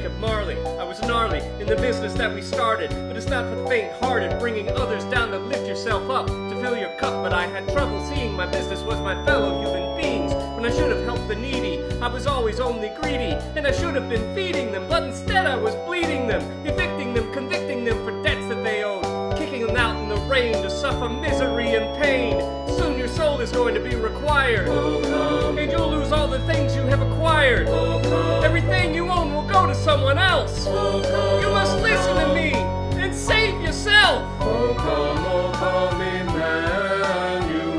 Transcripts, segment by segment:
Jacob Marley. I was gnarly in the business that we started, but it's not for faint-hearted, bringing others down to lift yourself up, to fill your cup. But I had trouble seeing my business was my fellow human beings, when I should have helped the needy. I was always only greedy, and I should have been feeding them, but instead I was bleeding them, evicting them, convicting them for debts that they owed, kicking them out in the rain to suffer misery and pain. Soon your soul is going to be required, and you'll lose all the things you have acquired. Everything you own will go to someone else. You must listen to me and save yourself. Oh come, Emmanuel,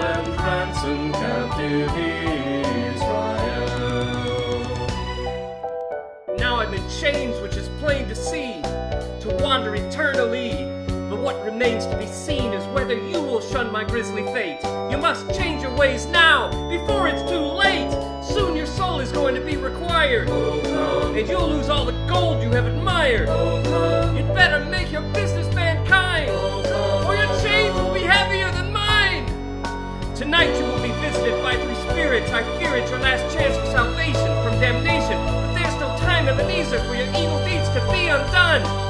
and France and captive Israel. Now I'm in chains, which is plain to see, to wander eternally. But what remains to be seen is whether you will shun my grisly fate. You must change your ways now, before it's too late. Soon your soul is going to be required, and you'll lose all the gold you have admired. You'd better make your business mankind, or your chains will be heavier than mine. Tonight you will be visited by three spirits. I fear it's your last chance for salvation from damnation. But there's still time, Ebenezer, for your evil deeds to be undone.